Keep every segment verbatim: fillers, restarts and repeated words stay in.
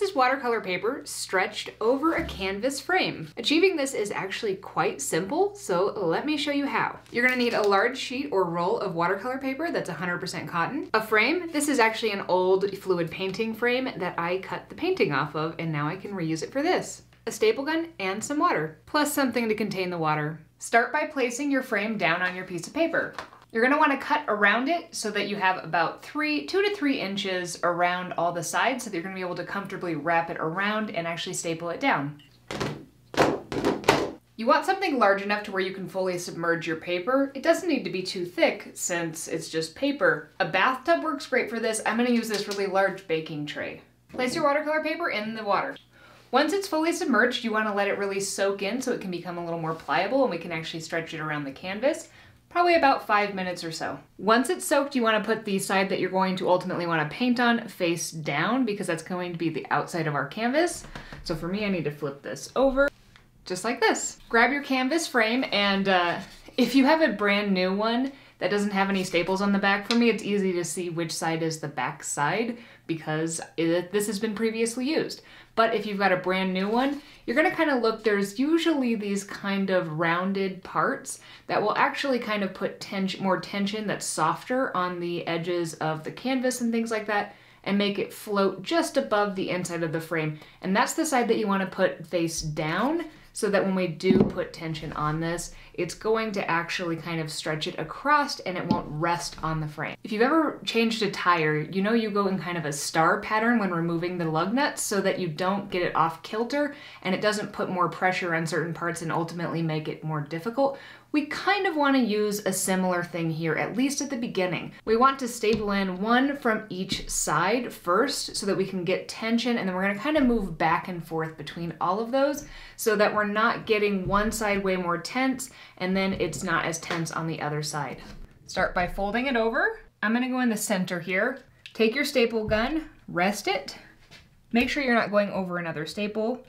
This is watercolor paper stretched over a canvas frame. Achieving this is actually quite simple, so let me show you how. You're gonna need a large sheet or roll of watercolor paper that's one hundred percent cotton. A frame, this is actually an old fluid painting frame that I cut the painting off of, and now I can reuse it for this. A staple gun and some water, plus something to contain the water. Start by placing your frame down on your piece of paper. You're gonna wanna cut around it so that you have about three, two to three inches around all the sides so that you're gonna be able to comfortably wrap it around and actually staple it down. You want something large enough to where you can fully submerge your paper. It doesn't need to be too thick since it's just paper. A bathtub works great for this. I'm gonna use this really large baking tray. Place your watercolor paper in the water. Once it's fully submerged, you wanna let it really soak in so it can become a little more pliable and we can actually stretch it around the canvas. Probably about five minutes or so. Once it's soaked, you want to put the side that you're going to ultimately want to paint on face down because that's going to be the outside of our canvas. So for me, I need to flip this over just like this. Grab your canvas frame, and uh, if you have a brand new one that doesn't have any staples on the back, for me, it's easy to see which side is the back side because it, this has been previously used. But if you've got a brand new one, you're gonna kind of look, there's usually these kind of rounded parts that will actually kind of put tension, more tension that's softer on the edges of the canvas and things like that, and make it float just above the inside of the frame. And that's the side that you wanna put face down so that when we do put tension on this, it's going to actually kind of stretch it across and it won't rest on the frame. If you've ever changed a tire, you know you go in kind of a star pattern when removing the lug nuts so that you don't get it off kilter and it doesn't put more pressure on certain parts and ultimately make it more difficult. We kind of want to use a similar thing here, at least at the beginning. We want to staple in one from each side first so that we can get tension, and then we're going to kind of move back and forth between all of those so that we're not getting one side way more tense and then it's not as tense on the other side. Start by folding it over. I'm going to go in the center here. Take your staple gun, rest it. Make sure you're not going over another staple.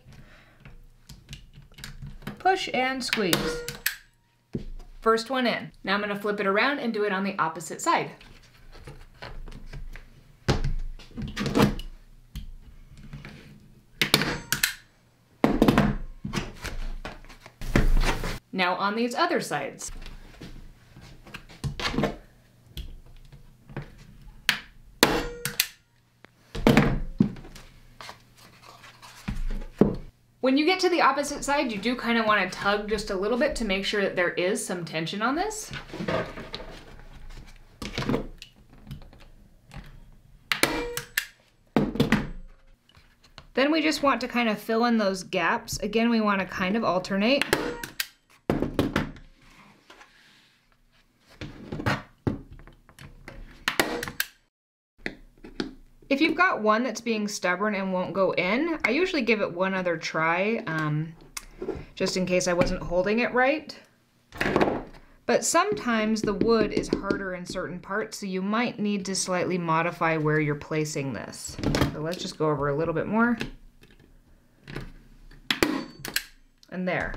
Push and squeeze. First one in. Now I'm going to flip it around and do it on the opposite side. Now on these other sides. When you get to the opposite side, you do kind of want to tug just a little bit to make sure that there is some tension on this. Then we just want to kind of fill in those gaps. Again, we want to kind of alternate. If you've got one that's being stubborn and won't go in, I usually give it one other try, um, just in case I wasn't holding it right. But sometimes the wood is harder in certain parts, so you might need to slightly modify where you're placing this. So let's just go over a little bit more. And there.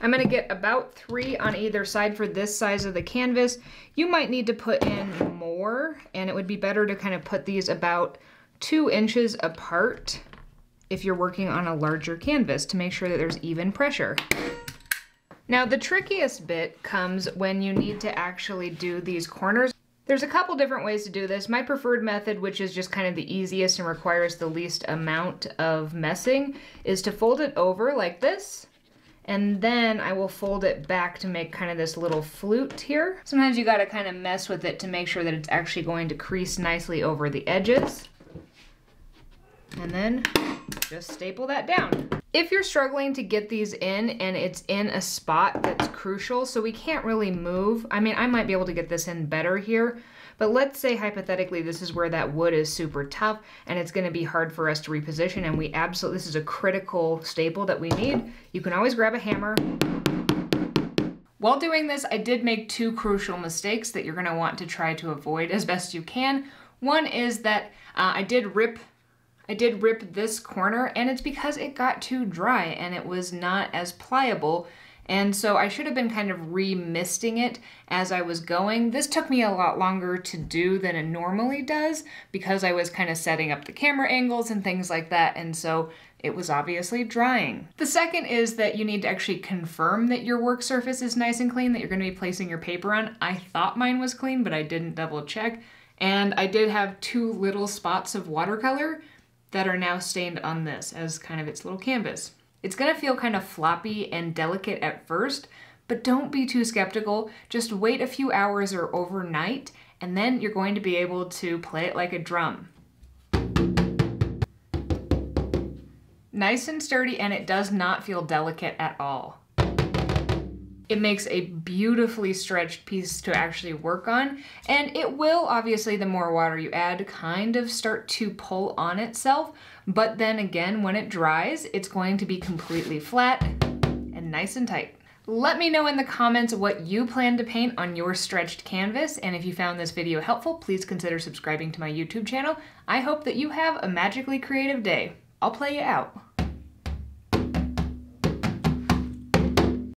I'm gonna get about three on either side for this size of the canvas. You might need to put in more, and it would be better to kind of put these about two inches apart if you're working on a larger canvas to make sure that there's even pressure. Now the trickiest bit comes when you need to actually do these corners. There's a couple different ways to do this. My preferred method, which is just kind of the easiest and requires the least amount of messing, is to fold it over like this. And then I will fold it back to make kind of this little flute here. Sometimes you gotta kind of mess with it to make sure that it's actually going to crease nicely over the edges. And then just staple that down. If you're struggling to get these in and it's in a spot that's crucial, so we can't really move. I mean, I might be able to get this in better here, but let's say hypothetically this is where that wood is super tough and it's gonna be hard for us to reposition, and we absolutely, this is a critical staple that we need. You can always grab a hammer. While doing this, I did make two crucial mistakes that you're gonna want to try to avoid as best you can. One is that uh, I did rip I did rip this corner, and it's because it got too dry and it was not as pliable And so I should have been kind of re-misting it as I was going. This took me a lot longer to do than it normally does because I was kind of setting up the camera angles and things like that, and so it was obviously drying. The second is that you need to actually confirm that your work surface is nice and clean, that you're gonna be placing your paper on. I thought mine was clean, but I didn't double check. And I did have two little spots of watercolor that are now stained on this as kind of its little canvas. It's gonna feel kind of floppy and delicate at first, but don't be too skeptical. Just wait a few hours or overnight, and then you're going to be able to play it like a drum. Nice and sturdy, and it does not feel delicate at all. It makes a beautifully stretched piece to actually work on, and it will, obviously, the more water you add, kind of start to pull on itself, but then again, when it dries, it's going to be completely flat and nice and tight. Let me know in the comments what you plan to paint on your stretched canvas, and if you found this video helpful, please consider subscribing to my YouTube channel. I hope that you have a magically creative day. I'll play you out.